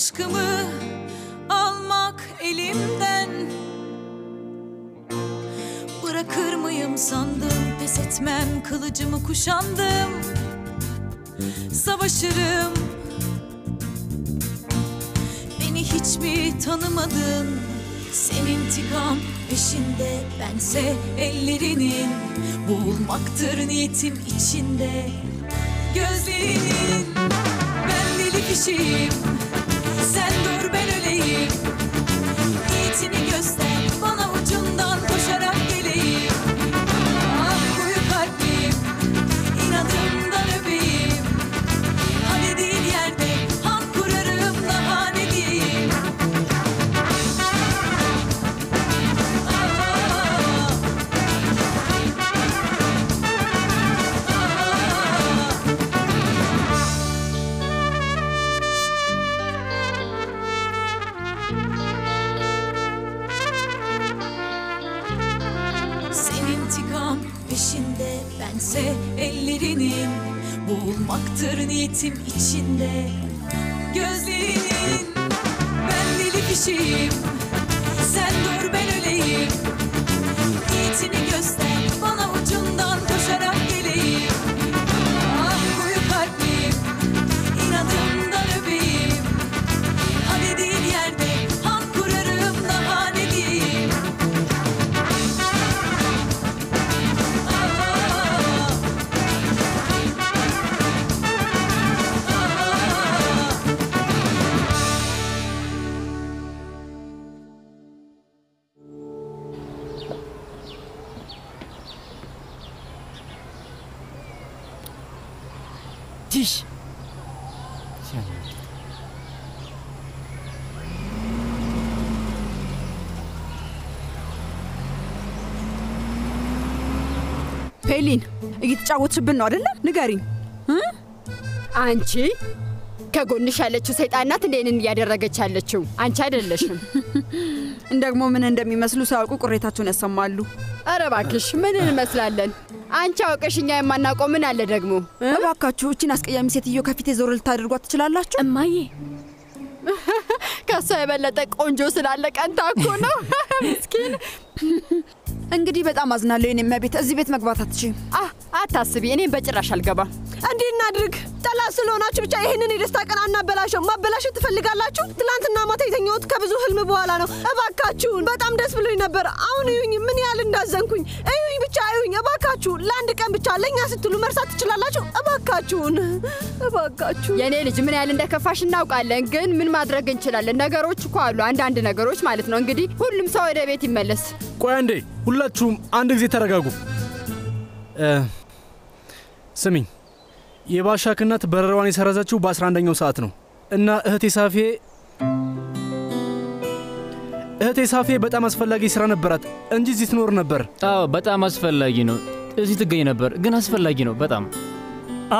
aşkımı almak elimden. Bırakır mıyım sandım, pes etmem, kılıcımı kuşandım, savaşırım. Beni hiç mi tanımadın? Sen intikam peşinde, bense ellerinin. Boğulmaktır niyetim içinde, gözlerinin. Ben deli kişiyim, sen dur ben öleyim. Niyetini göster, bana ucundan koşarak geleyim. Ah koyu kalbim, inadımdan öpeyim. Ha dediğin yerde han kurarım, daha ne diyeyim. Senin intikam peşinde, bense ellerinin. Boğulmaktır niyetim içinde, gözlerinin. Ben deli kişiyim, sen dur ben öleyim. Niyetini göster, bana ucundan koşarak geleyim. Ah koyu kalbim, inadımdan öpeyim. Ha dediğin yerde han kurarım, daha ne diyeyim. Diş. Pelin, እየተጫወትሽብን ነው አይደል? ንገሪኝ. አንቺ ከጎንሽ ያለችው ሰይጣን ናት እንደኔን ያደረገች ያለችው አንቺ አይደለሽም። እንደግሞ ምን እንደሚመስሉ ሳውቁ ቁሬታቸውን ያሰማሉ። አረ ባክሽ ምን እንመስላለን? አንቺ አውቀሽኛ የማናቆ ምን አለ ደግሞ? ባካችሁ እቺን አስቀያሚ ሴትዮ ከፊቴ ዞር ልታደርጓት ትችላላችሁ? እማዬ ካሳ የበለጠ ቆንጆ ስላለ ቀንታ እኮ ነው። ምስኪን እንግዲህ በጣም አዝናለሁ። እኔ መቤት እዚህ ቤት መግባት አትችይም። አታስቢ እኔ በጭራሽ አልገባም። እንዴና አድርግ ጠላት ስለሆናችሁ ብቻ ይሄንን የደስታ ቀን አናበላሽው። ማበላሽት ትፈልጋላችሁ? ትላንትና ማታ የተኛሁት ከብዙ ህልም በኋላ ነው። እባካችሁ በጣም ደስ ብሎኝ ነበር። አሁን እዩኝ ምን ያህል እንዳዘንኩኝ። እዩኝ ብቻ እዩኝ እባካችሁ። ለአንድ ቀን ብቻ ለኛ ስትሉ መርሳት ትችላላችሁ? እባካችሁ እባካችሁ። የኔ ልጅ ምን ያህል እንደከፋሽ እናውቃለን ግን ምን ማድረግ እንችላለን? ነገሮች እኮ አሉ አንድ ነገሮች ማለት ነው። እንግዲህ ሁሉም ሰው ወደ ቤት ይመለስ። ቆይ አንዴ ሁላችሁም አንድ ጊዜ ተረጋጉ። ሰሚኝ የባሻክነት በረራዋን ይሰራዛችሁ በ11ኛው ሰዓት ነው እና እህቴ ሳፊ በጣም አስፈልጊ ስራ ነበርት እንጂ እዚህ ትኖር ነበር። አዎ በጣም አስፈልጊ ነው። እዚህ ትገኝ ነበር ግን አስፈልጊ ነው በጣም።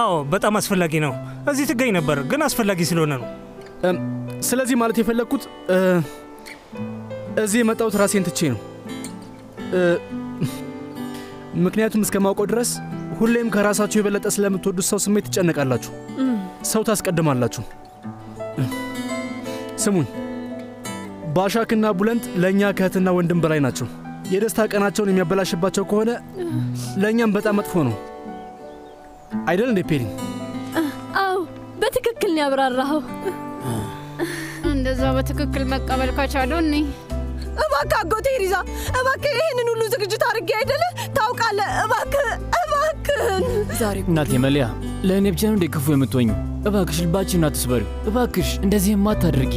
አዎ በጣም አስፈልጊ ነው። እዚህ ትገኝ ነበር ግን አስፈልጊ ስለሆነ ነው። ስለዚህ ማለት የፈለኩት እዚህ መጣው ራሴን ትቼ ነው። ምክንያቱም እስከማውቀው ድረስ ሁሌም ከራሳችሁ የበለጠ ስለምትወዱት ሰው ስሜት ትጨነቃላችሁ። ሰው ታስቀድማላችሁ። ስሙኝ ባሻክና ቡለንት ለኛ ከህትና ወንድም በላይ ናቸው። የደስታ ቀናቸውን የሚያበላሽባቸው ከሆነ ለኛም በጣም መጥፎ ነው። አይደል እንዴ ፔሪን? አዎ በትክክል ነው ያብራራው። እንደዛ በትክክል መቀበል ካቻሉኝ እባካ ጎቴ ሪዛ እባካ ይሄንን ሁሉ ዝግጅት አድርጌ አይደለ ታውቃለህ። እባካ ዛሬ እናት የመልያ ለኔ ብቻ ነው እንደከፉ የምትወኙ። እባክሽ ልባችሁን አትስበሩ። እባክሽ እንደዚህ ማታደርጊ።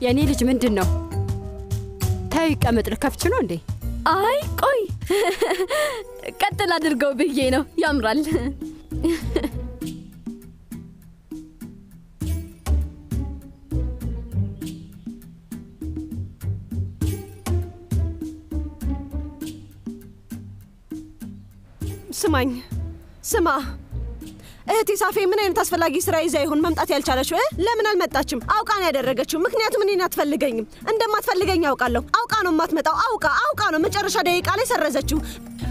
يعني ليش من دنو؟ تايك أمد ركفت شنو لي؟ أي كوي كتلا درجو بيجينو يمرل. سمعني سما اهتي صافي منين تسفلقي سراي زيهون ممطات يالچالشو لا من المطاتشم اوقان ያደረገችው ምክንያቱም እኔን አትፈልገኝም እንደማትፈልገኝ ያውቃለሁ አውቃ ነው ማትመጣው አውቃ ነው መጨረሻ ደቂቃ ላይ ሰረዘችው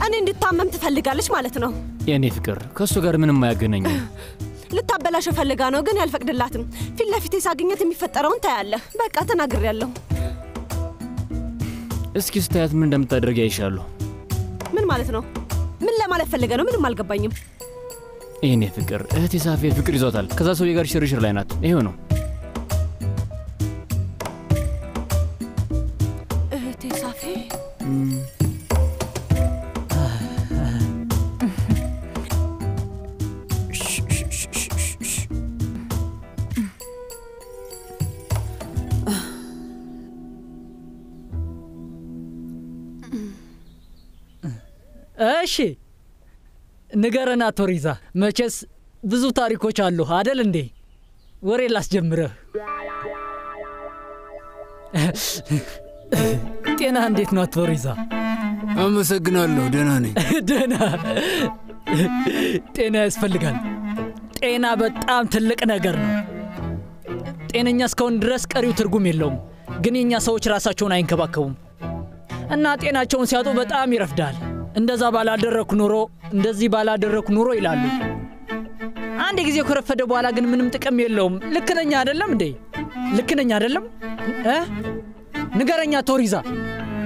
እኔ እንድታመም ትፈልጋለች ማለት ነው የኔ ፍቅር ከሱ ጋር ምንም ማያገናኝ ልታበላሽ ፈልጋ ነው ግን ያልፈቅድላትም ፊት ለፊት ሳገኘት የሚፈጠረውን ታያለ በቃ ተናግሬያለሁ እስኪ ስታያት ምን እንደምታደርግ አይሻለሁ ምን ማለት ነው ምን ለማለት ፈልጋ ነው ምንም አልገባኝም እኔ ፍቅር እህቴ ሳፊ ፍቅር ይዟታል ከዛ ሰውዬ ጋር ሽርሽር ላይ ናት ይሄው ነው እህቴ ሳፊ እሺ ንገረና ቶሪዛ መቼስ ብዙ ታሪኮች አሉ አይደል እንዴ ወሬ ላስጀምረ ጤና እንዴት ነው ቶሪዛ አመሰግናለሁ ደህና ነኝ ደህና ጤና ያስፈልጋል ጤና በጣም ትልቅ ነገር ነው ጤነኛ እስከሆን ድረስ ቀሪው ትርጉም የለውም ግን የኛ ሰዎች ራሳቸውን አይንከባከቡም እና ጤናቸውን ሲያጡ በጣም ይረፍዳል እንደዛ ባላደረኩ ኑሮ እንደዚህ ባላደረኩ ኑሮ ይላሉ አንድ ጊዜ ከረፈደ በኋላ ግን ምንም ጥቅም የለውም ልክነኛ አይደለም እንዴ ልክነኛ አይደለም ንገረኛ ቶሪዛ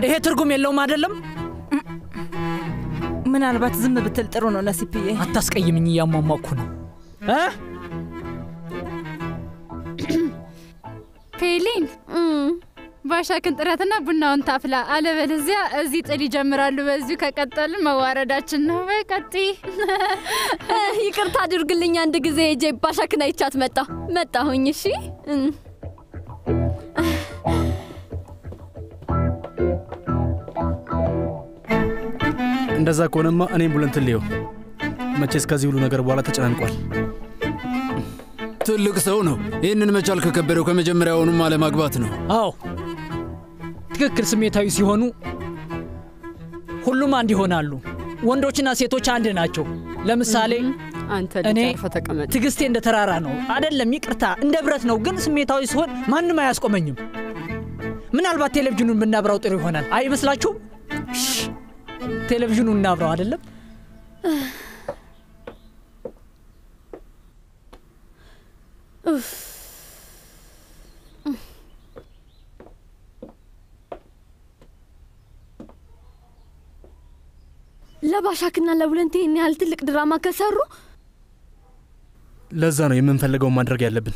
ይሄ ትርጉም የለውም አይደለም ምን አልባት ዝም ብትል ጥሩ ነው ለሲፒኤ አታስቀይምኝ ያማማኩ ነው ፔሊን ባሻከን ጥራትና ቡናውን ታፍላ አለበለዚያ እዚ ጥል ይጀምራሉ በዚሁ ከቀጠልን መዋረዳችን ነው በቀጥ ይቅርታ አድርግልኝ አንድ ጊዜ እጄ ባሻከን አይቻት መጣሁኝ እሺ እንደዛ ቆነማ እኔም ብለን ትልየው መቼስ ከዚህ ሁሉ ነገር በኋላ ተጨናንቋል ትልቅ ሰው ነው ይሄንን መቻል ከከበረው ከመጀመሪያውኑ ማለማግባት ነው አው ትክክል ስሜታዊ ሲሆኑ ሁሉም አንድ ይሆናሉ ወንዶችና ሴቶች አንድ ናቸው ለምሳሌ አንተ ለታርፈ ተቀመጥ ትግስቴ እንደ ተራራ ነው አይደለም ይቅርታ እንደ ብረት ነው ግን ስሜታዊ ሲሆን ማንም አያስቆመኝም ምናልባት ቴሌቪዥኑን ብናብራው ጥሩ ይሆናል አይመስላችሁም ቴሌቪዥኑን እናብራው አይደለም ለባሻከና ለብለንቴ እኛ አልጥልቅ ድራማ ከሰሩ ለዛ ነው የምንፈልገው ማድረግ ያለብን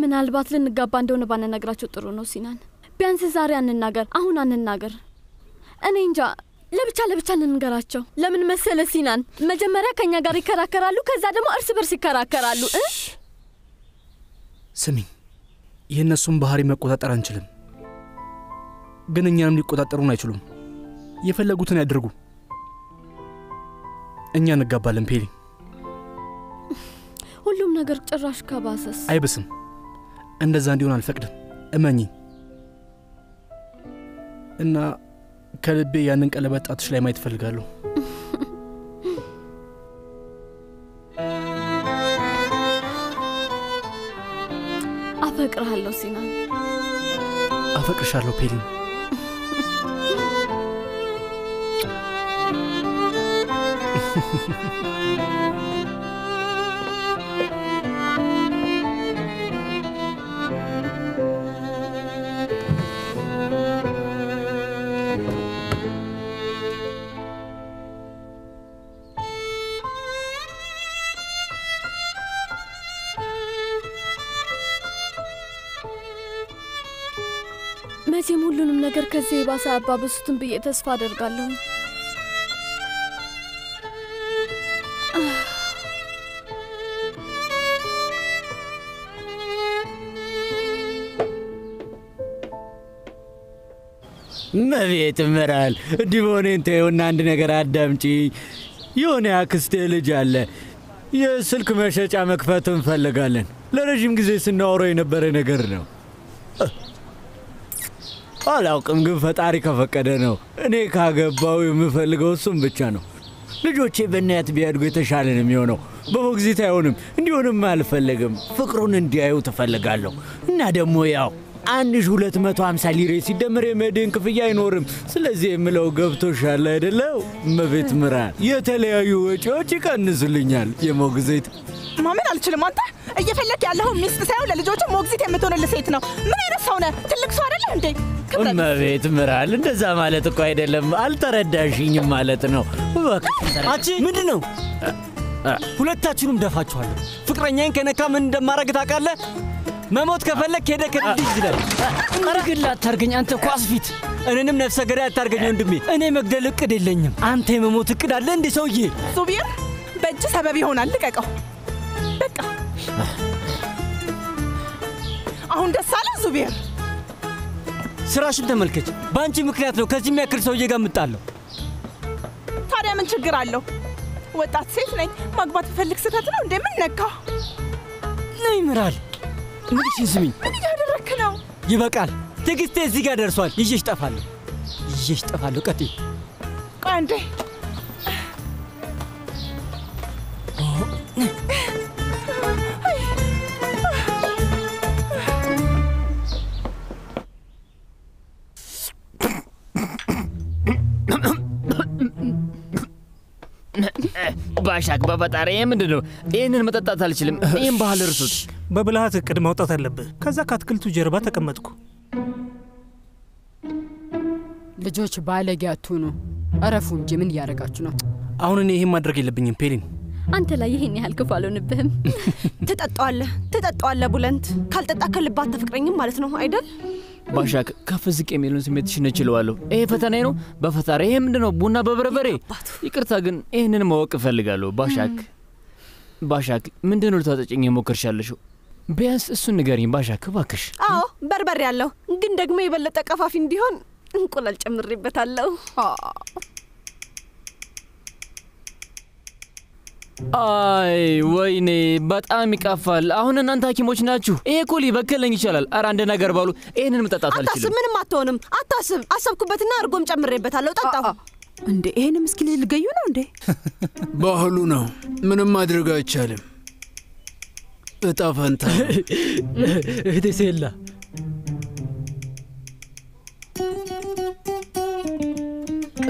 ምናልባት ልንጋባ እንደሆነ ባነነግራችሁ ጥሩ ነው ሲናን ቢያንስ ዛሬ አንናገር አሁን አንናገር እኔ እንጃ ለብቻ እንንገራቸው ለምን መሰለ ሲናን መጀመሪያ ከኛ ጋር ይከራከራሉ ከዛ ደግሞ እርስ በርስ ይከራከራሉ ስሚ የነሱም ባህሪ መቆጣጠር አንችልም ግን እኛንም ሊቆጣጠሩን አይችሉም የፈለጉትን ያድርጉ እኛ ንጋባለን ፔሊ ሁሉም ነገር ጭራሽ ከባሰስ አይብስም እንደዛ እንዲሆን አልፈቅድም እመኚ እና ከልቤ ያንን ቀለበት ጣትሽ ላይ ማየት ፈልጋለሁ አፈቅርሻለሁ ሲናን አፈቅርሻለሁ ፔሊ መቼም ሁሉንም ነገር ከዚህ ባሳ አባብሱትን ብዬ ተስፋ አደርጋለሁ مبيت مرال ديوني انت وناند نغر ادمتي يوني اكستي لجاله يا سلك مشاچا مكفته نفلغالن لرجيم غزي سناورو ينبره نغر نو አላውቅም ግን ፈጣሪ ከፈቀደ ነው እኔ ካገባው የምፈልገው እሱም ብቻ ነው ልጆቼ በእናት ቢያድጉ የተሻለ ነው የሚሆነው በቦግዚት አይሆንም እንዲሆንም አልፈልግም ፍቅሩን እንዲያዩ ተፈልጋለሁ እና ደግሞ ያው 1250 ሊሬ ሲደምር የመድን ክፍያ አይኖርም ስለዚህ የምለው ገብቶሻል አይደለው መቤት ምራ የተለያዩ ወጪዎች ይቀንሱልኛል የሞግዚት ማመን አልችልም አንተ እየፈለክ ያለው ሚስት ሳይሆን ለልጆቹ ሞግዚት የምትሆነለት ሴት ነው ምን አይነሳው ነው ትልቅ ሰው አይደለም እንዴ መቤት ምራል እንደዛ ማለት እኮ አይደለም አልተረዳሽኝም ማለት ነው ወክ አቺ ምንድነው ሁለታችሁንም ደፋችኋለሁ ፍቅረኛዬን ከነካ ምን እንደማረግ ታውቃለህ መሞት ከፈለክ ሄደ ከዚህ ይችላል አረግላ ታርገኝ አንተ ኳስፊት እነንም ነፍሰ ገዳይ አታርገኝ ወንድሜ እኔ መግደል እቅድ የለኝም አንተ የመሞት እቅድ አለ እንዴ ሰውዬ ሱቢር በእጅ ሰበብ ይሆናል ልቀቀው በቃ አሁን ደሳለ ሱቢር ስራሽን ተመልከች ባንቺ ምክንያት ነው ከዚህ የሚያክል ሰውዬ ጋር መጣለው ታዲያ ምን ችግር አለው ወጣት ሴት ነኝ ማግባት ፈልክ ስታት ነው እንዴ ምን ነካ ነይ ምራል ምንሽ ይስሚኝ ምን ያደረክ ነው ይበቃል ትግስቴ እዚህ ጋር ደርሷል ይዤሽ ጠፋለሁ ቀጥይ ቆንዴ ባሻክ በበጣሪ ምንድነው እኔን መጣጣት አልችልም እኔን ባህል እርሱት በብልሃት እቅድ ማውጣት አለበት ከዛ ካትክልቱ ጀርባ ተቀመጥኩ ልጆች ባለጋቱ ነው አረፉ እንጂ ምን ያረጋችሁ ነው አሁን እኔ ይሄን ማድረግ የለብኝም ፔሊን አንተ ላይ ይሄን ያህል ከፋሎንብህም ተጣጣዋለ ቡለንት ካልጣጣከ ልባት ተፍቅረኝም ማለት ነው አይደል ባሻክ ከፍዝቅ የሚሉን ስሜት ሽነችለዋለሁ እሄ ፈተናዬ ነው በፈታሬ ይሄ ምንድነው ቡና በበረበሬ ይቅርታ ግን ይሄንን ማወቅ ፈልጋለሁ ባሻክ ምንድነው ልታጠጪኝ የሞከርሻለሽ ቢያንስ እሱን ንገሪኝ ባሻክ ባክሽ አዎ በርበሬ ያለው ግን ደግሞ የበለጠ ቀፋፊ እንዲሆን እንቁላል ጨምሬበታለሁ አይ ወይኔ በጣም ይቀፋል አሁን እናንተ ሐኪሞች ናችሁ እኮሊ በከለኝ ይችላል አራ እንደ ነገር ባሉ ይሄንን መጣጣት አልችልም አታስብ ምንም አትሆንም አታስብ አሰብኩበትና አርጎም ጨምሬበታለሁ ጣጣሁ እንዴ ይሄንም እስኪ ልልገዩ ነው እንዴ ባህሉ ነው ምንም ማድረግ አይቻልም ጣፋንታ እህቴሴላ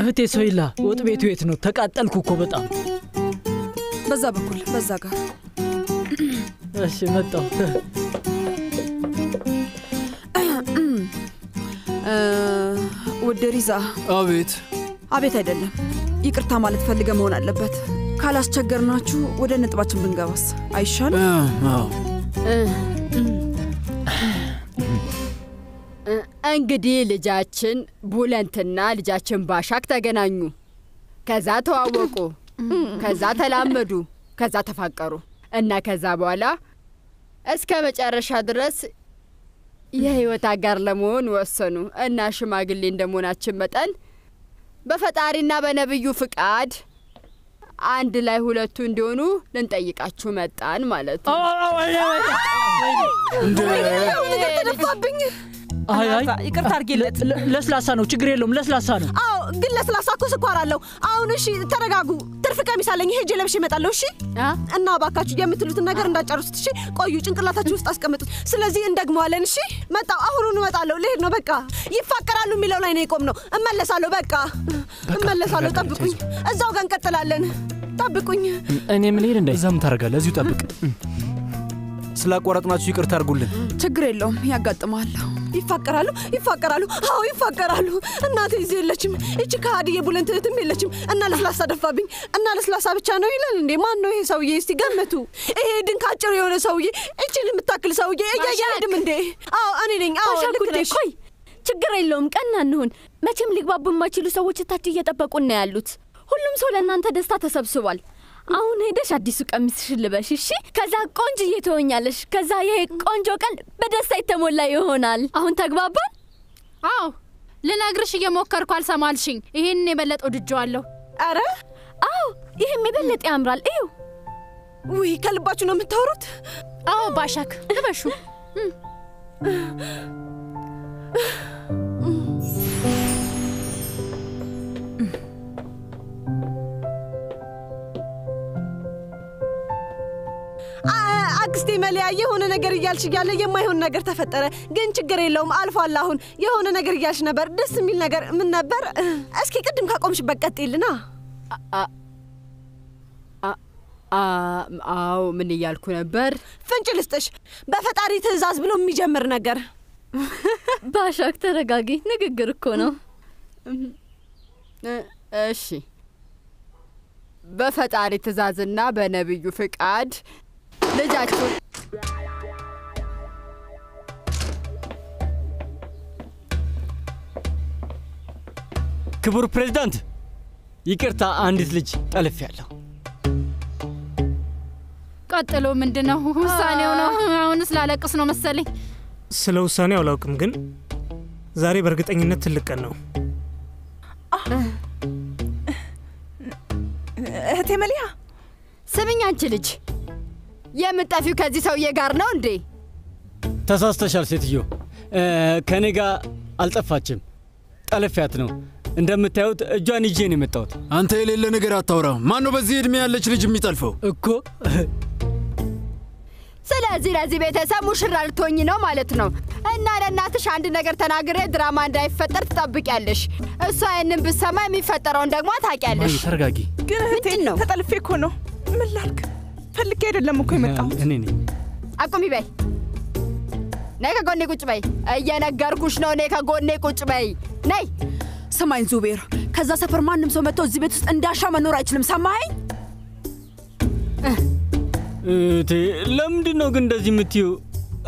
እህቴሶይላ ወጥ ቤቱ የት ነው ተቃጠልኩ እኮ በጣም በዛ በኩል በዛ ጋር እሺ መጣው ወደሪዛ አቤት አይደለም ይቅርታ ማለት ፈልገ መሆን አለበት ካላስቸገርናችሁ ወደ ንጥባችን ብንገባስ አይሻል አዎ እንግዲህ ልጃችን ቡለንትና ልጃችን ባሻክ ተገናኙ ከዛ ተዋወቁ ከዛ ተላመዱ ከዛ ተፋቀሩ እና ከዛ በኋላ እስከ መጨረሻ ድረስ የህይወት አጋር ለመሆን ወሰኑ እና ሽማግሌ እንደመሆናችን መጠን በፈጣሪና በነብዩ ፍቃድ አንድ ላይ ሁለቱ እንዲሆኑ ልንጠይቃችሁ መጣን ማለት ነው አይ ይቅርታ አርግለት ለስላሳ ነው ችግር የለውም ለስላሳ ነው አው ግን ለስላሳ እኮ ስኳር አለው አሁን እሺ ተረጋጉ ትርፍ ቀሚስ አለኝ ሄጄ ለብሼ እመጣለሁ እሺ እና አባካችሁ የምትሉትን ነገር እንዳጨርሱት እሺ ቆዩ ጭንቅላታችሁ ውስጥ አስቀምጡት ስለዚህ እንደግመዋለን እሺ መጣው አሁን እመጣለሁ ልሄድ ነው በቃ ይፋቀራሉ የሚለው ላይ ነው የቆም ነው እመለሳለሁ በቃ እመለሳለሁ ጠብቁኝ እዛው ጋር እንቀጥላለን ጠብቁኝ እኔ ምን ልሄድ እንደዚህ እዛም ታረጋለህ እዚሁ ጠብቅ ስላቋረጥናችሁ ይቅርታ አርጉልን ችግር የለውም ያጋጥማል ይፋቀራሉ አው ይፋቀራሉ እናቴ እዚህ የለችም እቺ ካዲ የቡለንት እህትም የለችም እና ለስላሳ ደፋብኝ እና ለስላሳ ብቻ ነው ይላል እንዴ ማን ነው ይሄ ሰውዬ እስቲ ገመቱ ይሄ ድንክ አጭር የሆነ ሰውዬ እቺን የምታክል ሰውዬ እያያድም እንዴ አው እኔ ነኝ አው ልክደሽ ቆይ ችግር የለውም ቀና ነውን መቼም ሊግባቡ የማይችሉ ሰዎች ታች እየተጠበቁና ያሉት ሁሉም ሰው ለእናንተ ደስታ ተሰብስቧል አሁን ሄደሽ አዲስ ቀሚስሽ ልበሽ እሺ ከዛ ቆንጆ እየተወኛለሽ ከዛ ይሄ ቆንጆ ቀን በደስታ ይተሞላ ይሆናል አሁን ተግባባን አዎ لناقرشي يا موكر كوال سامالشين إهني بلت أدجوالو أرى؟ إهني بلت أمرال إيو وي كالباتشو نمتورت؟ باشاك لباشو أكستي ماليا يهون نجر يالش يالي يما يهون نجر تفترة جنش جري لهم ألف اللهون يهون نجر يالش نبر دس ميل نجر من نبر أسكي قدم كاكمش بقتي لنا أو من يالكو نبر فنجلستش بفتاري تزاز بلهم يجمر نجر باشا أكتر قاقي نجر كونو أشي بفتاري تزاز النابة نبي يفك عاد لجاتكم كبر بريزيدنت يكرتا عندت لج تلف يالله قتلوا من دنا وساني ونا ونس لا لقص نو مسالي سلو ساني ولاكم ግን ዛሬ በርግጠኝነት ትልቅ ነው እህቴ መሊያ ሰብኛ አንቺ ልጅ የምጣፊው ከዚህ ሰውዬ ጋር ነው እንዴ ተሳስተሻል ሴትዮ ከኔ ጋር አልጠፋችም ጠለፊያት ነው እንደምታዩት እጇን ይዤ ነው የመጣሁት አንተ የሌለ ነገር አታውራ ማን ነው በዚህ እድሜ ያለች ልጅ የሚጠልፈው እኮ ስለዚህ ለዚህ ቤተሰብ ሙሽራ ልትሆኚ ነው ማለት ነው እና ለእናትሽ አንድ ነገር ተናግሬ ድራማ እንዳይፈጠር ትጠብቂያለሽ እሷ ያንን ብትሰማ የሚፈጠረውን ደግሞ ታውቂያለሽ ተረጋጊ ግን እህቴ ተጠልፌ እኮ ነው ምን ላልክ ፈልጌ አይደለም እኮ የመጣሁት እኔ ነኝ አቆሚ በይ ነይ ከጎኔ ቁጭ በይ እየነገርኩሽ ነው ነይ ከጎኔ ቁጭ በይ ነይ ሰማይን ዙቤር ከዛ ሰፈር ማንም ሰው መጥቶ እዚህ ቤት ውስጥ እንዳሻ መኖር አይችልም ሰማይ እቴ ለምንድን ነው ግን እንደዚህ የምትዩ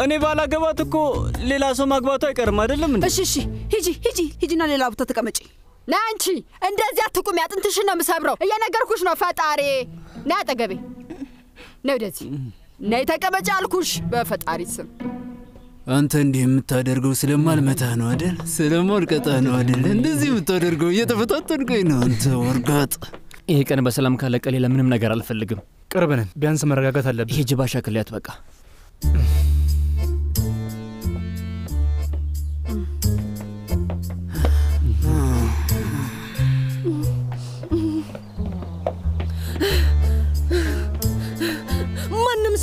እኔ ባላገባት እኮ ሌላ ሰው ማግባቱ አይቀርም አይደለም እንዴ እሺ ሂጂና ሌላ ቦታ ተቀመጪ ናንቺ እንደዚህ አትቁሚ አጥንትሽ ነው የምሰብረው እየነገርኩሽ ነው ፈጣሪ ነይ አጠገቤ ነውደቲ ነይ ተቀበጫልኩሽ በፈጣሪ ስም አንተ እንዴ የምታደርገው ስለማልመታ ነው አይደል ስለማልቀጣ ነው አይደል እንደዚህ የምታደርገው እየተፈታተንከኝ ነው አንተ ወርጋጥ ይሄ ቀን በሰላም ካለቀ ሌላ ምንም ነገር አልፈልግም ቅርብ ነን ቢያንስ መረጋጋት አለብን ይሄ ጅባሻ ከልያት በቃ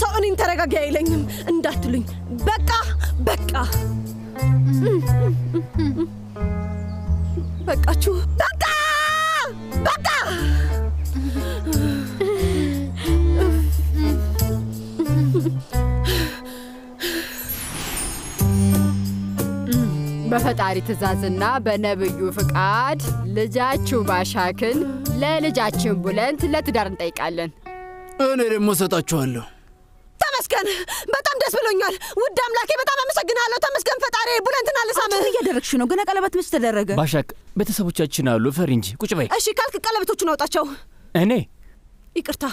ሰውኔን ተረጋጋ አይለኝም እንዳትሉኝ በቃ በቃችሁ በቃ በፈጣሪ ተዛዝና በነብዩ ፍቃድ ልጃችሁ ባሻክን ለልጃችን ቡለንት ለትዳር እንጠይቃለን እኔ ደሞ ሰጣችኋለሁ ተመስገን በጣም ደስ ብሎኛል ውድ አምላኬ በጣም አመሰግናለሁ ተመስገን ፈጣሪ ቡለንትና ለሳመ እየደረክሽ ነው ገና ቀለበት ምሽ ተደረገ ባሻክ በተሰቦቻችን አሉ ፈሪንጂ ቁጭ በይ እሺ ካልክ ቀለበቶቹን አውጣቸው እኔ ይቅርታ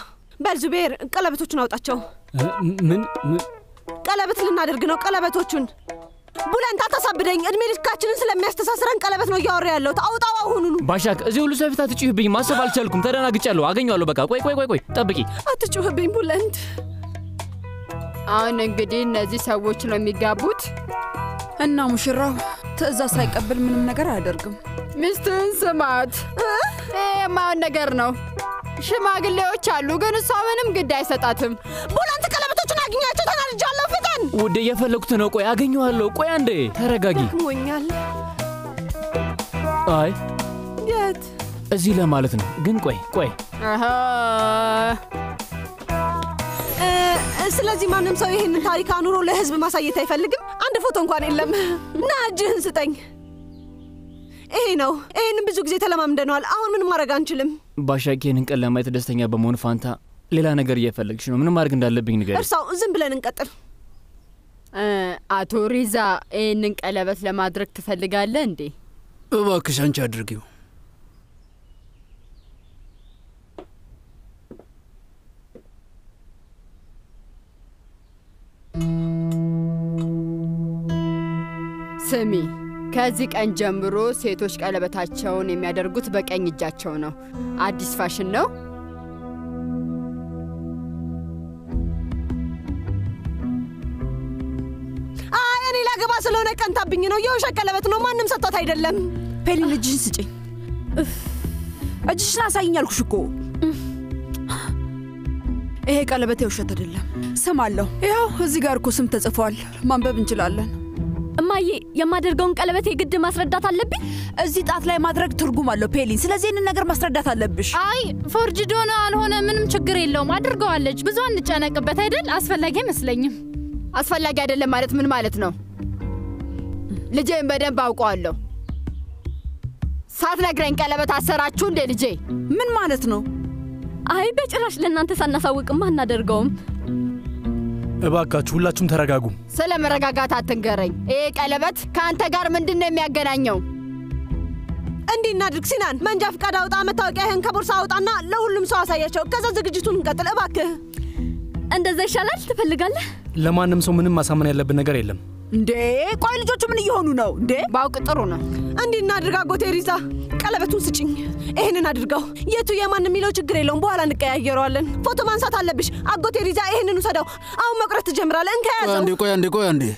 በልዙቤር ቀለበቶቹን አውጣቸው ምን ቀለበት ልናደርግ ነው ቀለበቶቹን ቡለንታ ተሳብደኝ እድሜ ልካችንን ስለሚያስተሳስረን ቀለበት ነው ያወራያለው አውጣው አሁኑኑ ባሻክ እዚህ ሁሉ ሰው ፍታት ጭህብኝ ማሰብ አልቻልኩም ተደናግጫለሁ አገኛለሁ በቃ ቆይ ጠብቂ አትጭህብኝ ቡለንት አሁን እንግዲህ እነዚህ ሰዎች ነው የሚጋቡት እና ሙሽራው ትዕዛዝ ሳይቀበል ምንም ነገር አያደርግም ሚስቱን ስማት ማን ነገር ነው ሽማግሌዎች አሉ ግን እሷ ምንም ግድ አይሰጣትም ቡላንት ቀለበቶቹን አግኛቸው ተናልጃለሁ ፍጠን ወደ የፈለኩት ነው ቆይ አገኘዋለሁ ቆይ አንዴ ተረጋጊ ሞኛል አይ የት እዚህ ለማለት ነው ግን ቆይ አሃ ስለዚህ ማንም ሰው ይሄን ታሪክ አኑሮ ለህዝብ ማሳየት አይፈልግም አንድ ፎቶ እንኳን የለም ና ጅህን ስጠኝ ይሄ ነው ይሄን ብዙ ጊዜ ተለማምደናል አሁን ምን ማረግ አንችልም ባሻኬን ቀለማይ ተደስተኛ በመሆን ፋንታ ሌላ ነገር እየፈለግሽ ነው ምን ማረግ እንዳለብኝ ንገሪኝ እርሳው ዝም ብለን እንቀጥል አቶ ሪዛ ይሄን ቀለበት ለማድረግ ትፈልጋለህ እንዴ እባክሽ አንቺ አድርጊው سمي ከዚህ ቀን ጀምሮ ሴቶች ቀለበታቸውን የሚያደርጉት በቀኝ እጃቸው ነው አዲስ ፋሽን ነው እኔ ላገባ ስለሆነ ቀንታብኝ ነው የውሻ ቀለበት ነው ማንም ሰጣት አይደለም ፔሊ ልጅን ስጪኝ እጅሽና ሳይኛልኩሽ እኮ ይሄ ቀለበት የውሸት አይደለም ሰማለሁ ያው እዚህ ጋር እኮ ስም ተጽፏል ማንበብ እንችላለን እማዬ የማደርገውን ቀለበት የግድ ማስረዳት አለብኝ እዚህ ጣት ላይ ማድረግ ትርጉም አለው ፔሊ ስለዚህ እነን ነገር ማስረዳት አለብሽ አይ ፎርጅድ ሆነ አልሆነ ምንም ችግር የለውም አድርገዋለች ብዙ አንጫነቅበት አይደል አስፈልጋይ አይመስለኝም አስፈልጋይ አይደለም ማለት ምን ማለት ነው ልጄን በደንብ አውቀዋለሁ ሳትነግረኝ ቀለበት አሰራችሁ እንደ ልጄ ምን ማለት ነው አይ በጭራሽ ለእናንተ ሳናሳውቅማ እናደርገውም እባካችሁ ሁላችሁም ተረጋጉ ሰለመረጋጋት አትንገረኝ እይ ቀለበት ካንተ ጋር ምንድነው የሚያገናኘው እንዲናድርክ ሲናን መንጃ ፍቃድ አውጣ መታወቂያህን ከቦርሳ አውጣና ለሁሉም ሰው አሳያቸው ከዛ ዝግጅቱን እንቀጥል እባክህ እንደዛ ይሻላል ትፈልጋለህ ለማንም ሰው ምንም ማሳመን ያለብን ነገር የለም እንዴ ቆይ ልጆቹ ምን ይሆኑ ነው እንዴ ባውቅ ጥሩ ነው እንዲናድርጋ ጎቴሪሳ ቀለበቱን ስጪኝ ይሄንን አድርጋው የቱ የማንም ሚለው ችግር የለውም በኋላ ንቀያየራለን ፎቶ ማንሳት አለብሽ አጎቴሪዛ ይሄንን ሰደው አሁን መቅረት ጀምራለን እንካያዘው እንዴ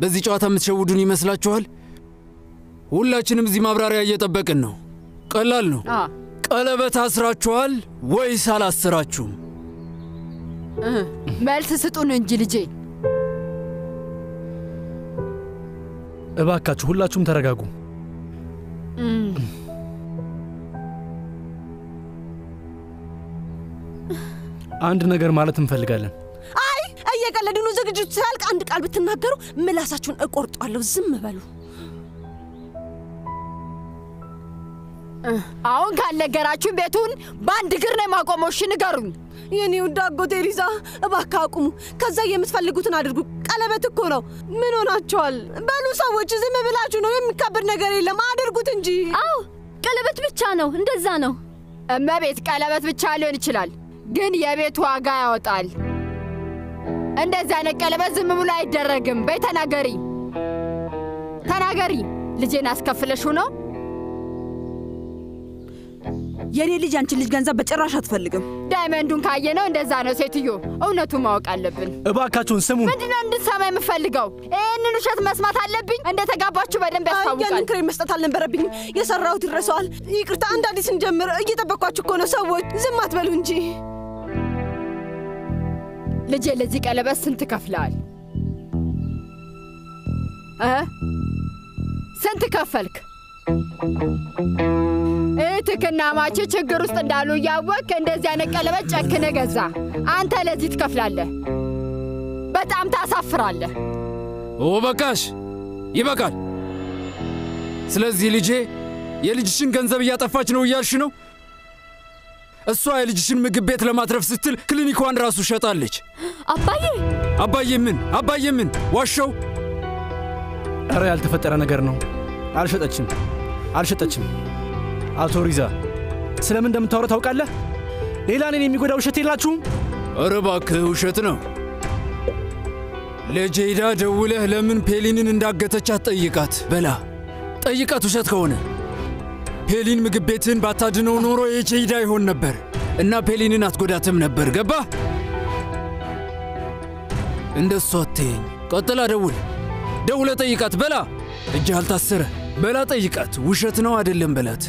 በዚህ ጨዋታ ምትሸውዱን ይመስላችኋል ሁላችንም እዚህ ማብራሪያ እየተጠበቅን ነው ቀላል ነው ቀለበት አስራችኋል ወይስ አላስራችሁም መልስ ስጡን እንጂ ልጄ እባካችሁ ሁላችሁም ተረጋጉ አንድ ነገር ማለት እንፈልጋለን አይ እየቀለድኑ ዝግጅቱ ሲያልቅ አንድ ቃል ብትናገሩ ምላሳችሁን እቆርጣለሁ ዝም በሉ አሁን ካለገራችሁ ቤቱን ባንድ ግር ላይ ማቆሞሽ ንገሩኝ የኔው ዳጎቴሪዛ እባካቁሙ ከዛ የምትፈልጉትን አድርጉ ቀለበት እኮ ነው ምን ሆናችኋል በሉ ሰዎች ዝም ብላችሁ ነው የሚከብድ ነገር የለም አድርጉት እንጂ አው ቀለበት ብቻ ነው እንደዛ ነው እማቤት ቀለበት ብቻ ሊሆን ይችላል ግን የቤቱ ዋጋ ያወጣል እንደዛ ነቀለበት ዝም ብሎ አይደረግም በተናገሪ ተናገሪ ልጄን አስከፍለሽ ነው የኔ ልጅ አንቺ ልጅ ገንዘብ በጭራሽ አትፈልግም ዳይመንዱን ካየነው እንደዛ ነው ሴትዮ እውነቱን ማወቅ አለብን እባካችሁን ስሙ ምንድነው እንድትሰማይ የምፈልገው እኔን ውሸት መስማት አለብኝ እንደተጋባችሁ በደንብ ያስታውቃል ያን ክሬም መስጠት አልነበረብኝ የሰራሁት ይረሳዋል ይቅርታ አንድ አዲስ እንጀምር እየተበቃችሁ እኮ ነው ሰዎች ዝም አትበሉ እንጂ ልጄ ለዚህ ቀለበት ስንት ከፍላል ስንት ከፈልክ እትከና ማቼ ችግር ውስጥ እንዳሉ ያወቀ እንደዚህ አነቀለበት ጨክነ ገዛ አንተ ለዚህ ትከፍላለህ በጣም ታሳፍራለህ ወበቃሽ ይበቃል ስለዚህ ልጄ የልጅሽን ገንዘብ ያጠፋች ነው ያርሽ ነው እሷ የልጅሽን ምግብ ቤት ለማትረፍ ስትል ክሊኒኳን ራሱ ሸጣለች አባዬ ምን ዋሽው አረ ያልተፈጠረ ነገር ነው አልሸጠችም አውቶሪዛ ስለምን እንደምታወራ ታውቃለህ ሌላ ነኝ የሚጎዳው ውሸት ይላችሁ እባክህ ውሸት ነው ለጄዳ ደውለህ ለምን ፔሊንን እንዳገተቻት ጠይቃት ውሸት ከሆነ ፔሊን ምግብ ቤትን ባታድነው ኖሮ የጄዳ ይሆን ነበር እና ፔሊንን አትጎዳትም ነበር ገባህ እንደሷ አትይኝ ቀጥላ ደውለህ ጠይቃት በላ እጅህ አልታሰረ በላ ጠይቃት ውሸት ነው አይደለም በላት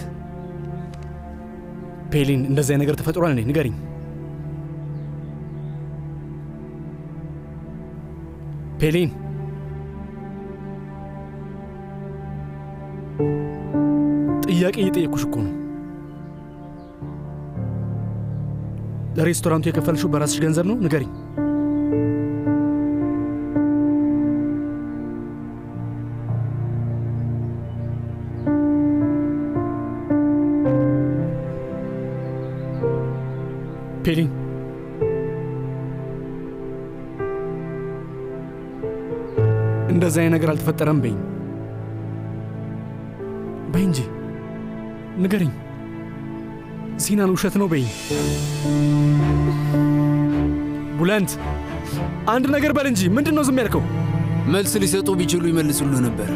ፔሊን እንደዚህ ነገር ተፈጥሯል እንዴ ንገሪኝ ፔሊን ጥያቄ እየጠየኩሽ እኮ ነው ለሬስቶራንቱ የከፈልሽው በራስሽ ገንዘብ ነው ንገሪኝ ፔሊን እንደዛ ነገር አልተፈጠረም በእንጂ ንገሪኝ ሲናን ውሸት ነው በእንጂ ቡላንት አንድ ነገር በል እንጂ ምንድነው ዝም ያልከው መልስ ሊሰጡ ቢችሉ ይመልሱልህ ነበር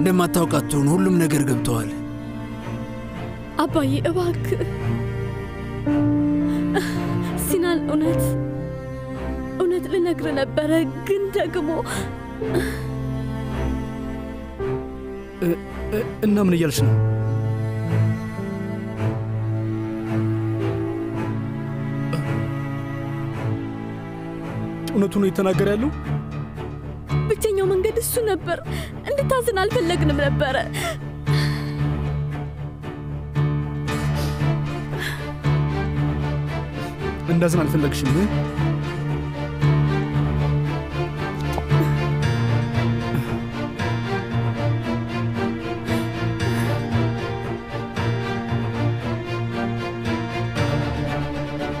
እንደማታውቃቱን ሁሉም ነገር ገብቷል አባዬ እባክህ ሲናል እውነት ልነግር ነበር ግን ደግሞ እና ምን እያልሽ ነው እውነቱን እየተናገረ ያለው ብቻኛው መንገድ እሱ ነበር እንድታዝን አልፈለግንም ነበር እንዳዝን አልፈለግሽም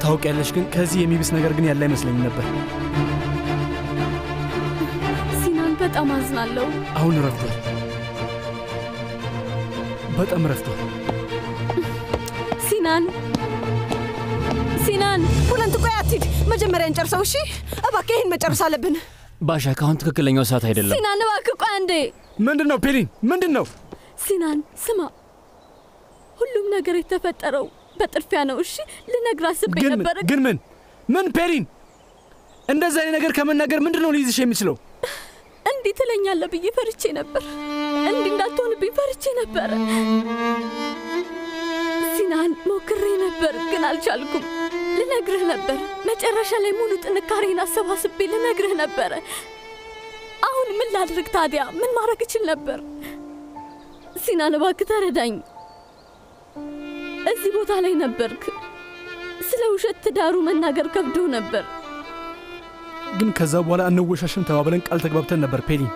ታውቂያለሽ ግን ከዚህ የሚብስ ነገር ግን ያለ አይመስለኝ ነበር በጣም አዝናለሁ አሁን ረፍቷል በጣም ረፍቷል ሲናን ሁላን ተቆያቲት መጀመሪያን ጨርሰው እሺ እባክህ ይሄን መጨረስ አለብን ባሻ ካሁን ትክክለኛው ሰዓት አይደለም ሲናን እባክህ ቆይ አንዴ ምንድነው ፔሊን ምንድነው ሲናን ስማ ሁሉም ነገር የተፈጠረው በጥርፊያ ነው እሺ ለነግራስብ ነበር ግን ምን ፔሊን እንደዛ አይነት ነገር ከመናገር ምንድነው ሊይዝሽ የሚችለው እንዴ ተለኛለ ብዬ ፈርቼ ነበር እንዴ እንዳትሆንብኝ ፈርቼ ነበር ሲናን ሞክሬ ነበር ግን አልቻልኩም ልነግርህ ነበር መጨረሻ ላይ ሙሉ ጥንካሬን አሰባስቤ ልነግርህ ነበር አሁን ምን ላድርግ ታዲያ ምን ማድረግ እችል ነበር ሲናን እባክህ ተረዳኝ እዚህ ቦታ ላይ ነበርክ ስለ ውሸት ትዳሩ መናገር ከብዶ ነበር ግን ከዛ በኋላ አንወሻሽም ተባብለን ቃል ተግባብተን ነበር ፔሊን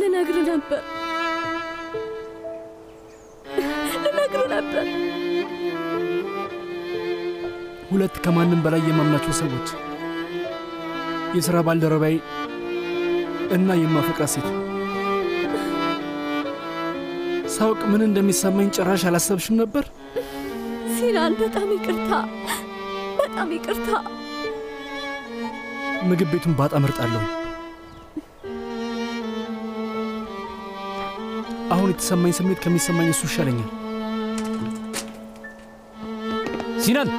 ለነግር ነበር ሁለት ከማንም በላይ የማምናቸው ሰዎች የሥራ ባልደረባይ እና የማፈቅራት ሴት ሳውቅ ምን እንደሚሰማኝ ጭራሽ አላሰብሽም ነበር ሲናን በጣም ይቅርታ ምግብ ቤቱን በጣም እርጣለሁ አሁን እየተሰማኝ ስሜት ከሚሰማኝ እሱ ሻለኛል ሲናን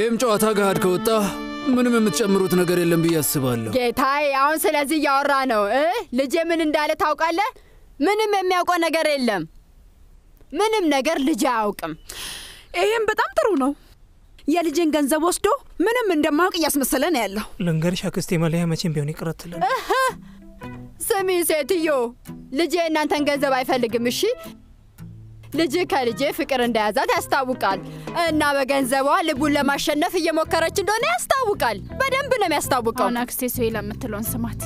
ይህም ጨዋታ ገሃድ ከወጣ ምንም የምትጨምሩት ነገር የለም ብዬ አስባለሁ ጌታዬ አሁን ስለዚህ ያወራ ነው ልጄ ምን እንዳለ ታውቃለህ ምንም የሚያውቀው ነገር የለም ምንም ነገር ልጄ አያውቅም ይሄም በጣም ጥሩ ነው የልጄን ገንዘብ ወስዶ ምንም እንደማውቅ እያስመሰለ ነው ያለው ለንገርሽ አክስቴ ማለያ መቼም ቢሆን ይቀርታል ስሚ ሴትዮ ልጄ እናንተን ገንዘብ አይፈልግም እሺ ልጄ ከልጄ ፍቅር እንደያዛት ያስታውቃል እና በገንዘቧ ልቡን ለማሸነፍ እየሞከረች እንደሆነ ያስታውቃል በደንብ ነው የሚያስታውቀው አክስቴሶ ይላምትሎን ስማት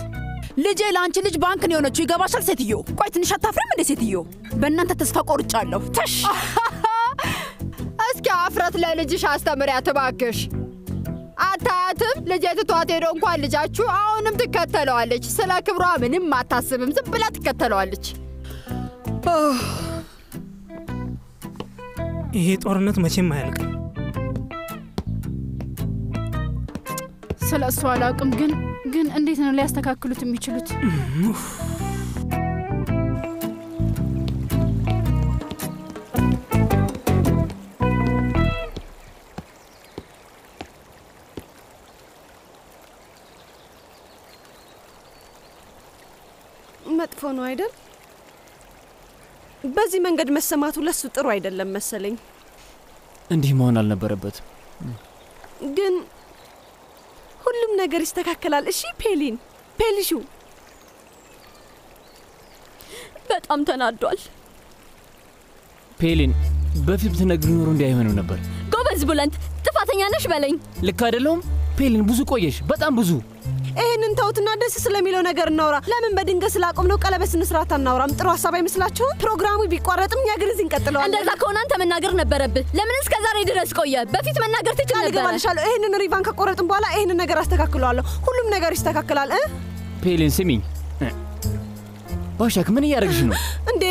ልጄ ላንቺ ልጅ ባንክ ነው የሆነችው ይገባሻል ሴትዮ ቆይ ትንሽ አታፍሪም እንዴ ሴትዮ በእናንተ ተስፋ ቆርጫለሁ ተሽ እስኪ አፍረት ለልጅሽ አስተምሪያት ባክሽ አታያትም ልጄ ትቷት ሄዶ እንኳን ልጃችሁ አሁንም ትከተለዋለች ስለ ክብሯ ምንም አታስብም ዝም ብላ ትከተለዋለች ይሄ ጦርነት መቼም አያልቅም ስለሷ አላውቅም ግን እንዴት ነው ሊያስተካክሉት የሚችሉት መጥፎ ነው አይደል በዚህ መንገድ መሰማቱ ለሱ ጥሩ አይደለም መሰለኝ እንዲህ መሆን አልነበረበት ግን ሁሉም ነገር ይስተካከላል እሺ ፔሊሹ በጣም ተናዷል ፔሊን በፊት ተነግሮ ኖሮ እንዲህ አይሆንም ነበር ጎበዝ ቡላንት ጥፋተኛ ነሽ በለኝ ልክ አይደለም ፔሊን ብዙ ቆየሽ በጣም ብዙ እሄንን ታውትና ደስ ስለሚለው ነገር እናውራ ለምን በድንገት ስላቆም ነው ቀለበት ንስራታ እናውራም ጥሩ ሐሳብ አይመስላችሁ ፕሮግራሙ ቢቋረጥም ያግሪዝ እንቀጥለዋለን እንደዛ ከሆነን ተመናገር ነበረብህ ለምን እስከዛሬ ድረስ ቆየ በፊት መናገር ትችላለህ አልገባልሻለሁ እሄንን ሪቫን ከቆረጥን በኋላ እሄንን ነገር አስተካክለዋለሁ ሁሉም ነገር ይስተካከላል ፔሊን ስሚኝ ባሻክ ምን ያረግሽ ነው እንዴ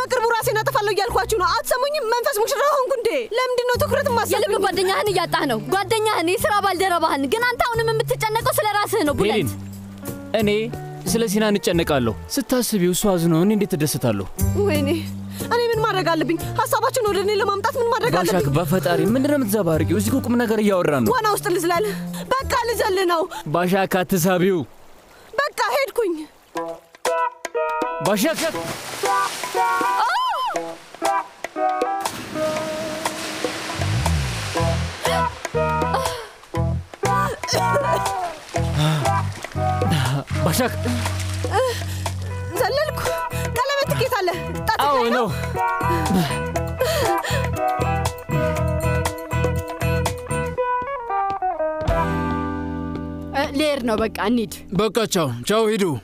بكر براسنا تفعلوا يا الخواتشونا أتسمعني منفس مشرهم كنده لم دينو تكرت ماسك يلا بقدنيا هني يا تانو قدنيا هني سرابال دربان جنان تاون من بتجنا كسل راسنا بولين أني سلسينا نتجنا كارلو ستاسبيو سوازنون إندي تدرستارلو ويني أنا من مرة قال لبين هساباتشون ورني لما متات من مرة قال باشك بفت أري من رمت زباركي وزيكوك من غير يورانو وأنا أستل زلال بكا لزلناو باشك هتسابيو بكا هيدكوين باشك باشك زللكو كلامك كيف زلل أو نو ليرنا بقى نيد بقى تشاو تشاو هيدو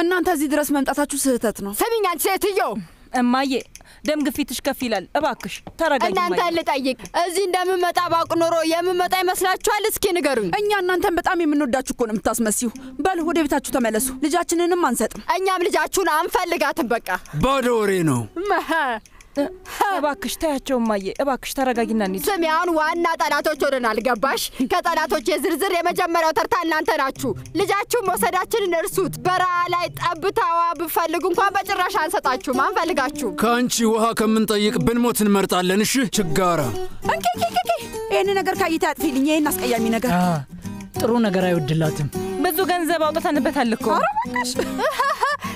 أنا أنت زيد رسم أنت أتاكل سهتاتنا سامي عن سهت اليوم أما يه دم قفيتش كفيلال أباكش ترى جاي أنا أنت اللي تأييك زين دم ما تباك نورو يا ما تأي مسلا تشال سكين قرون أني أنت بتأمي منو داتشكون متاس مسيو بل هو ده بتأشوا تملسو لجاتشنا نمانسات أني عم لجاتشونا عم فلقات بكا بدورينو مها أباكش تأشوا أما يه أباكش ترى جاي ناني سامي أنا وأنا ترى توجرنا الجباش كترى توجي زرزر يا مجمرة ترتان أنت راتشوا لجاتشوا مسراتشنا نرسوت برا لا يتأبتوا بفلقون قام بجرا شانسة تأشوا ما فلقاتشوا كانش وهاك من طيق بنموت المرت على نشة شجارة أنكي كي كي أنا نجار كايتات في ليني ناس أيامي نجار ترون نجار يودلاتهم بذو جنزة بعوضة أنا بتهلكوا أباكش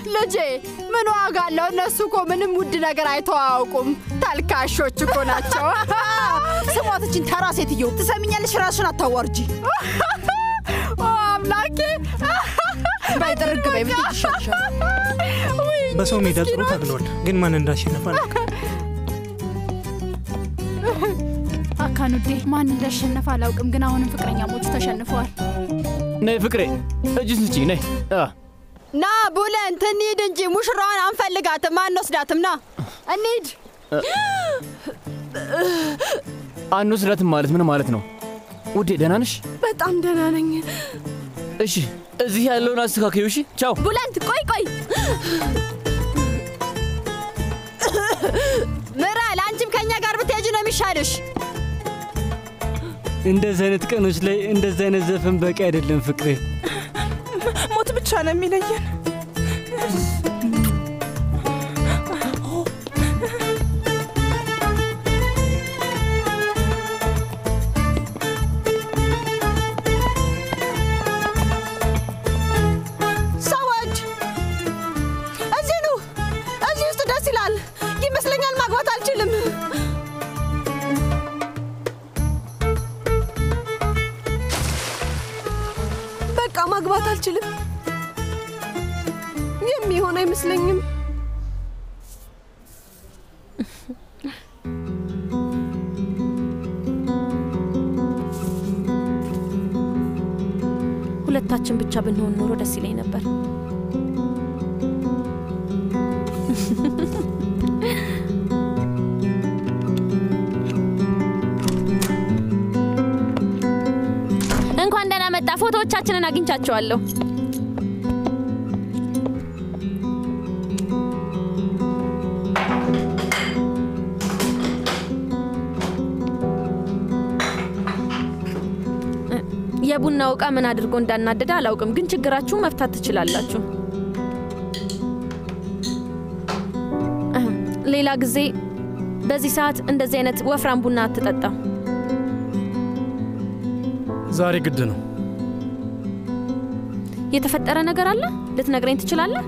لجي منو أقال لو نسوكم من مودنا جرايتوا أوكم تلك شوتشكو ناتشوا سمعت أنت راسيت يوم تسمعني ليش راسنا تورجي أملاكي بايدرك بيمتى شاشة بس أمي ده تروح أغلط جن ما ننداشي نفعلك أكانو ده ما ننداشي نفعلك أم جناهون فكرين يا موت تشن فور نه فكرة أجلسني نه نا بولن تنيد نجي مش ران عم فلقات ما نصداتم نا النيد أنا نصداتم مالت منو مالتنا ودي دنانش بتأم دنانين إيش زي هاللون أستخاك يوشي تشاو بولن كوي كوي مرا لانجم كنيا قرب تيجينا مشارش إند زينت كنوش لي إند زينت زفن بك أدل لم فكري موت بتشانا ميلين سواد أزينو أزينو استداس لال يمسلني المقوات الجلم بكا مقوات الجلم هنا يمسلني ሁለታችን ብቻ ብንሆን ኖሮ ደስ ይለኝ ነበር እንኳን ደህና መጣ ፎቶዎቻችንን አግኝቻቸዋለሁ ቡና ወቃ ምን አድርጎ እንዳናደደ አላውቅም ግን ችግራችሁ መፍታት ትችላላችሁ ሌላ ጊዜ በዚህ ሰዓት እንደዚህ አይነት ወፍራም ቡና አትጠጣ ዛሬ ግድ ነው የተፈጠረ ነገር አለ ልትነግረኝ ትችላለህ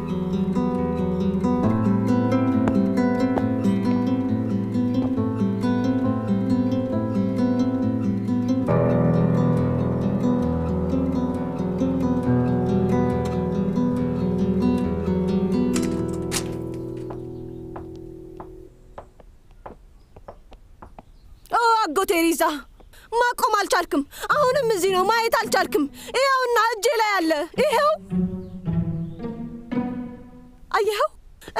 አልቻልኩም ይሄውና እጄ ላይ አለ ይሄው አይሄው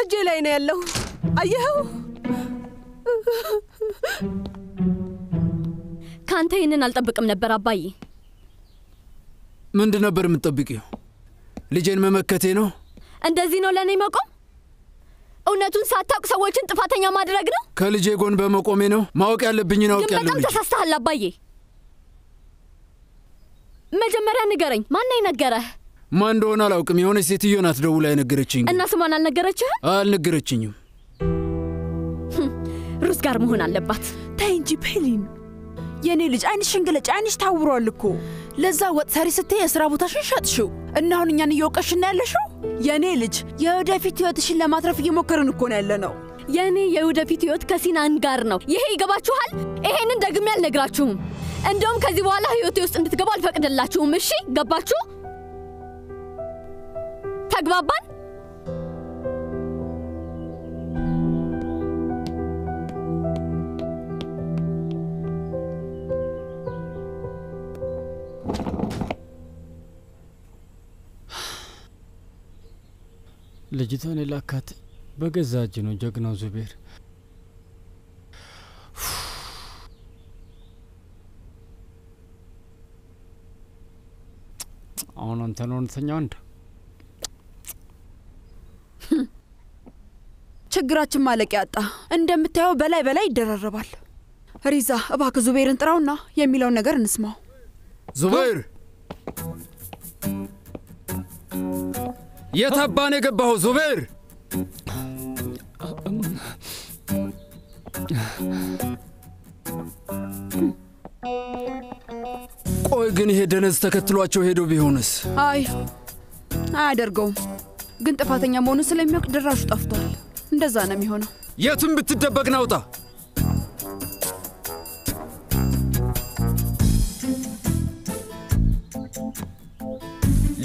እጄ ላይ ነው ያለው አይሄው ካንተ ይሄንን አልጠብቅም ነበር አባዬ ምንድን ነበር የምትጠብቂው ልጄን መመከቴ ነው እንደዚህ ነው ለኔ መቆም እውነቱን ሳታውቅ ሰዎችን ጥፋተኛ ማድረግ ነው ከልጄ ጎን በመቆሜ ነው ማወቅ ያለብኝ ነው ያለው በጣም ተሳስተሃል አባዬ መጀመሪያ ንገረኝ ማን አይነገረህ ማን እንደሆነ አላውቅም የሆነ ሴትዮ ናት ደውላ አይነገረችኝ እና ስሟን አልነገረችህ አልነገረችኝም ሩስ ጋር መሆን አለባት ታይ እንጂ ፔሊን የኔ ልጅ አይንሽን ገለጭ አይንሽ ታውሯል እኮ ለዛ ወጥ ሰሪ ስትይ የሥራ ቦታሽን ሸጥሽው እና አሁን እኛን እየወቀሽና ያለሽው የኔ ልጅ የወደፊት ህይወትሽን ለማትረፍ እየሞከርን እኮ ነው ያለነው የኔ የወደፊት ህይወት ከሲናን ጋር ነው ይሄ ይገባችኋል ይሄንን ደግሜ አልነግራችሁም እንደውም ከዚህ በኋላ ህይወቴ ውስጥ እንድትገባ አልፈቅድላችሁም እሺ ገባችሁ ተግባባን ልጅቷን ለካት በገዛጅ ነው ጀግናው ዙቤር አሁን አንተን ተኛውንድ ችግራችን ማለቂያ አጣ እንደምታየው በላይ ይደረረባል ሪዛ አባከ ዙቤርን ጥራውና የሚለው ነገር እንስማው ዙቤር የታባን የገባው ዙቤር ቆይ ግን ሄደነስ ተከትሏቸው ሄዶ ቢሆንስ አይ አደርገው ግን ጥፋተኛ መሆኑ ስለሚያውቅ ድራሹ ጠፍቷል እንደዛ ነው የሚሆነው የቱን ብትደበቅ ናውጣ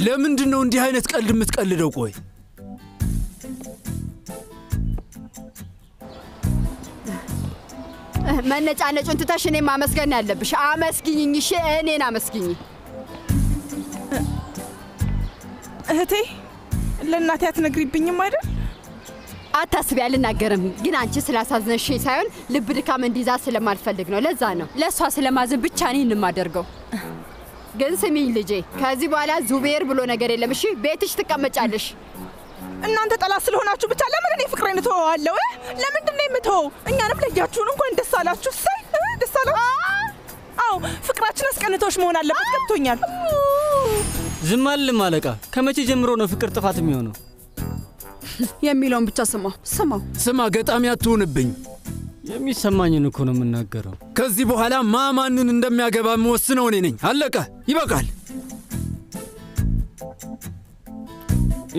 ለምንድነው እንዲህ አይነት ቀልድ የምትቀልደው ቆይ መነጫነጩን ትተሽ እኔ ማመስገን ያለብሽ አመስግኝኝ እሺ እኔን አመስግኝ እህቴ ለእናቴ አትነግሪብኝም አይደል አታስቢ አልናገርም ግን አንቺ ስላሳዝነሽ ሳይሆን ልብ ድካም እንዲዛ ስለማልፈልግ ነው ለዛ ነው ለሷ ስለማዝን ብቻ እኔን ማደርገው ግን ሰሚኝ ልጄ ከዚህ በኋላ ዙቤር ብሎ ነገር የለም እሺ ቤትሽ ተቀመጫለሽ እናንተ ጠላት ስለሆናችሁ ብቻ ለምን እኔ ፍቅሬን ተወዋለሁ ለምን እንደምትወው እኛንም ለያችሁን እንኳን ደስ አላችሁ ሳይ ደስ አላችሁ አው ፍቅራችን አስቀንቶሽ መሆን አለበት ገብቶኛል ዝም አለ ማለቃ ከመቼ ጀምሮ ነው ፍቅር ጥፋት የሚሆነው የሚለውን ብቻ ስማ ገጣሚ አትሁንብኝ የሚሰማኝን እኮ ነው እናገራው ከዚህ በኋላ ማማንን እንደሚያገባ መወስነው እኔ ነኝ አለቀ ይበቃል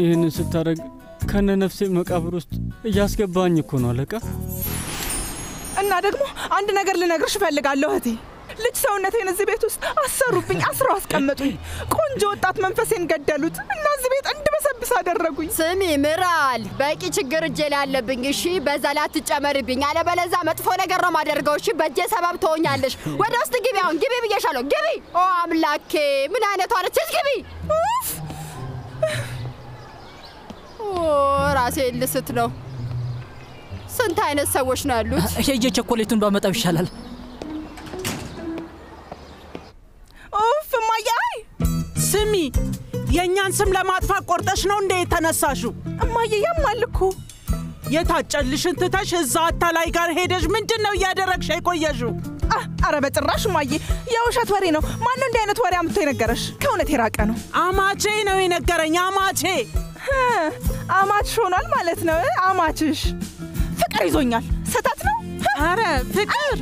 ይሄንን ስታረግ ከነ ነፍሴ መቃብር ውስጥ ያስገባኝ እኮ ነው አለቀ እና ደግሞ አንድ ነገር ልነግርሽ ፈልጋለሁ እህቴ ልጅ ሰውነቴን እዚህ ቤት ውስጥ አሰሩብኝ አስራው አስቀመጡኝ ቆንጆ ወጣት መንፈሴን ገደሉት እና እዚህ ቤት እንድበሰብስ አደረጉኝ ስሚ ምራል በቂ ችግር እጄል ያለብኝ እሺ በዛ ላይ አትጨመርብኝ አለበለዛ መጥፎ ነገር ነው ማደርገው እሺ በእጄ ሰበብ ተወኛለሽ ወደ ውስጥ ግቢ አሁን ግቢ ብየሻለሁ ግቢ ኦ አምላኬ ምን አይነት ወረች ግቢ ኦ ራሴን ልስት ነው ስንት አይነት ሰዎች ነው ያሉት እየየ ቸኮሌቱን ባመጣው ይሻላል ኡፍ ማያይ ስሚ የኛን ስም ለማጥፋት ቆርጠሽ ነው እንደ ተነሳሹ እማዬ ያማልኩ የታጨልሽን ትተሽ እዛ አታላይ ጋር ሄደሽ ምንድነው ያደረግሽ አይቆየሽ አረ በጥራሽ ማዬ የውሸት ወሬ ነው ማን እንደ አይነት ወሬ አምጥቶ የነገረሽ ከእውነት የራቀ ነው አማቼ ነው የነገረኝ አማቼ አማች ሆኗል ማለት ነው አማችሽ ፍቅር ይዞኛል ስተት ነው አረ ፍቅር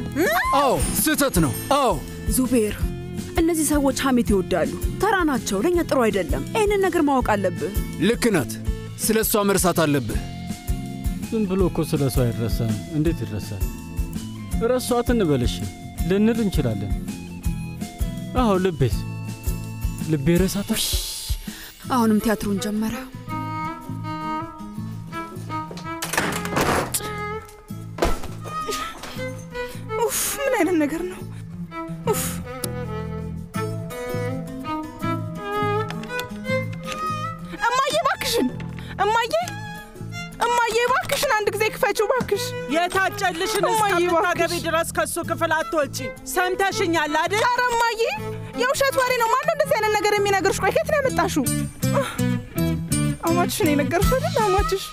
አው ስተት ነው አው ዙቤር እነዚህ ሰዎች ሐሜት ይወዳሉ ተራናቸው ለኛ ጥሩ አይደለም እነን ነገር ማወቅ አለብህ ልክነት ስለሷ መርሳት አለብህ ዝም ብሎ እኮ ስለሷ አይረሳም እንዴት ይረሳል ራስዋት እንበልሽ ልንል እንችላለን አው ልቤ ረሳታሽ አሁንም ቲያትሩን ጀመረ ኡፍ ምን አይነት ነገር ነው ኡፍ እማዬ ባክሽን አንድ ግዜ ክፈጪው ባክሽ የታጨልሽን እስከምታገቢ ድረስ ከሱ ክፍል አትወጪ ሰምተሽኛል አይደል አረ እማዬ የውሸት ወሬ ነው ማን እንደዚህ አይነት ነገር የሚነግርሽ ቆይ ከት ነው ያመጣሽው አማችሽ ነው የነገርሽ አይደል አማችሽ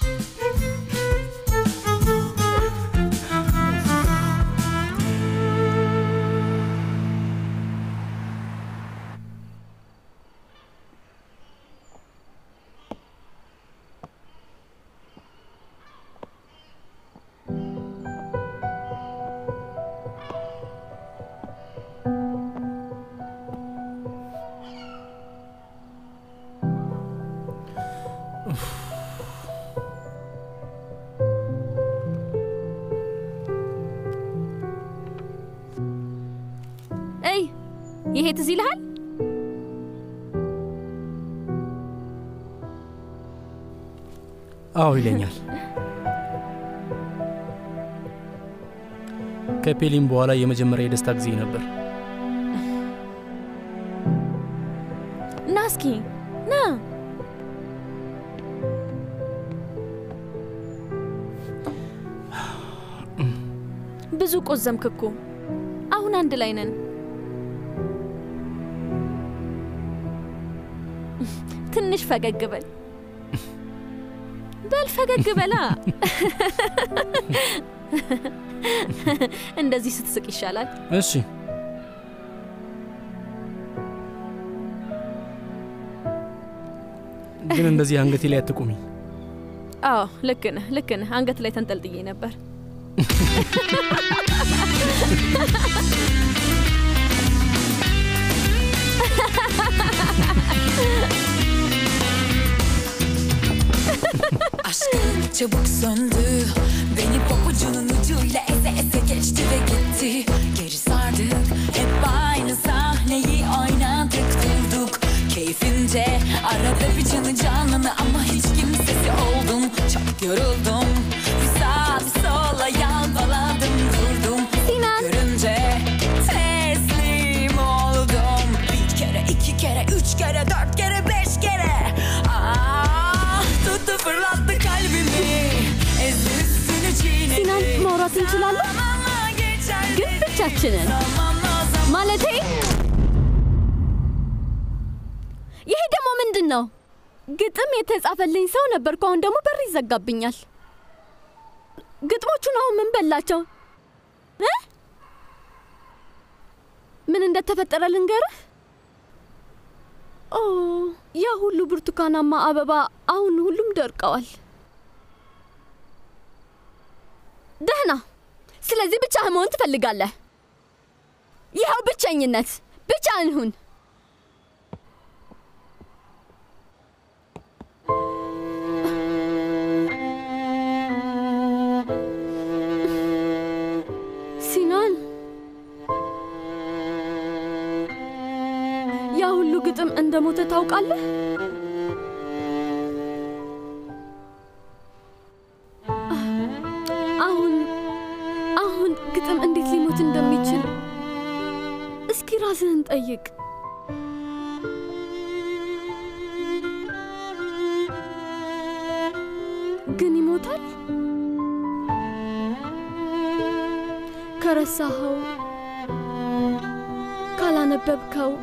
Ey, je heter Silheim? Ağlayınlar. Kapelim bu ala yemecemre destek zinabır. Naski, na. Bizuk ozzam kakku. Ahun andelaynen. Tinniş fagak gibel. Bel fagak gibela. እንደዚህ ስትስቅ ይሻላል እሺ ግን እንደዚህ አንገቴ ላይ አትቁሚ አዎ ልክ ነህ አንገት ላይ ተንጠልጥዬ ነበር Aşkım çabuk söndü Beni papucunun ucuyla eze eze geçti ve gitti Geri sardık hep aynı sahneyi oynadık durduk Keyfince arada bir canı canını ama hiç kimsesi oldum Çok yoruldum bir sağa bir sola yalvaladım durdum Sinan. Görünce teslim oldum Bir kere iki kere üç kere dört kere beş kere Fırlattı kalbimi Ezmişsini çiğnedi Sinan mağarasını çilalım Gün bıçakçının Malete Yehi demo mindin no Gıtım yetezafellin sağına bir kondomu berri zaggabinyal Gıtım uçun ağımın bellaço He? Mininde tefetterelin gerif Oh, ya hullu burtukanama ababa ahun hullum dörqawal. Dehna, silezi bichahen moon tifelligalleh. Yehaw bichenyinnet, bichahen hun. ግጥም እንደሞተ ታውቃለህ አሁን ግጥም እንዴት ሊሞት እንደሚችል እስኪ ራስህን ጠይቅ ግን ይሞታል ከረሳኸው ካላነበብከው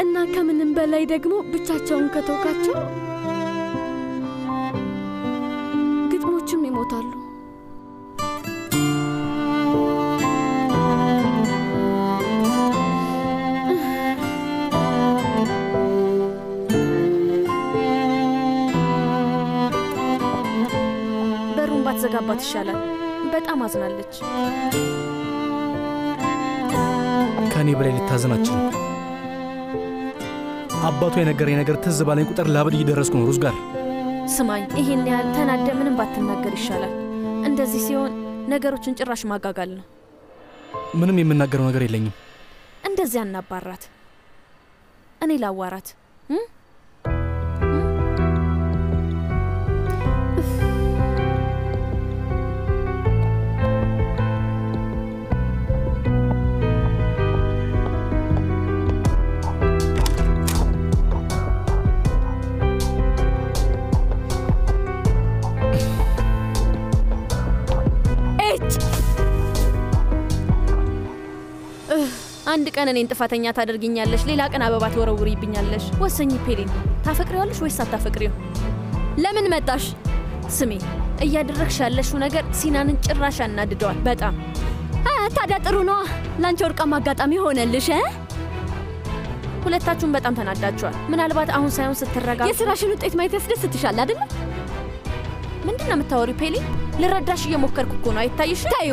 እና ከምንም በላይ ደግሞ ብቻቸውን ከተውካቸው ግጥሞችም ይሞታሉ በሩን ባትዘጋባት ይሻላል በጣም አዝናለች ከኔ በላይ ልታዝናችሁ አባቱ የነገረኝ ነገር ትዝ ባለኝ ቁጥር ላብድ ይደረስኩ ነው ሩዝ ጋር ስማኝ ይሄን ያህል ተናደ ምንም ባትናገር ይሻላል እንደዚህ ሲሆን ነገሮችን ጭራሽ ማጋጋል ነው ምንም የምናገረው ነገር የለኝም እንደዚህ አናባራት እኔ ላዋራት አንድ ቀን እኔን ጥፋተኛ ታደርግኛለሽ ሌላ ቀን አባባት ወረውሪብኛለሽ ወሰኝ ፔሊን ታፈቅሪዋለሽ ወይስ አታፈቅሪው ለምን መጣሽ ስሚ እያደረግሻለሽው ነገር ሲናንን ጭራሽ አናድደዋል በጣም ታዲያ ጥሩ ነው ላንቺ ወርቃማ አጋጣሚ ሆነልሽ ሁለታችሁም በጣም ተናዳችኋል ምናልባት አሁን ሳይሆን ስትረጋጋ የሥራሽን ውጤት ማየት ያስደስትሻል አይደል ምንድነው የምታወሪው ፔሊን ልረዳሽ እየሞከርኩ እኮ ነው አይታይሽ ታዩ